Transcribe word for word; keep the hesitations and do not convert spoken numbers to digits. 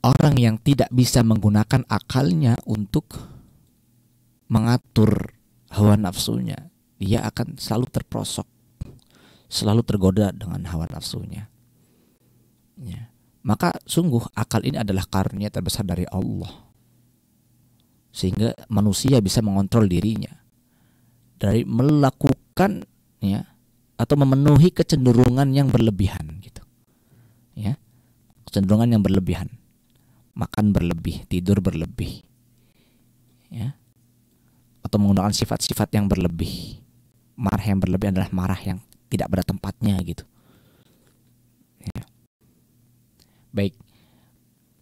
orang yang tidak bisa menggunakan akalnya untuk mengatur hawa nafsunya, dia akan selalu terperosok, selalu tergoda dengan hawa nafsunya. Ya. Maka sungguh akal ini adalah karunia terbesar dari Allah, sehingga manusia bisa mengontrol dirinya dari melakukan ya atau memenuhi kecenderungan yang berlebihan gitu. Ya. Kecenderungan yang berlebihan. Makan berlebih, tidur berlebih. Ya. Atau menggunakan sifat-sifat yang berlebih. Marah yang berlebih adalah marah yang tidak pada tempatnya gitu. Ya. Baik.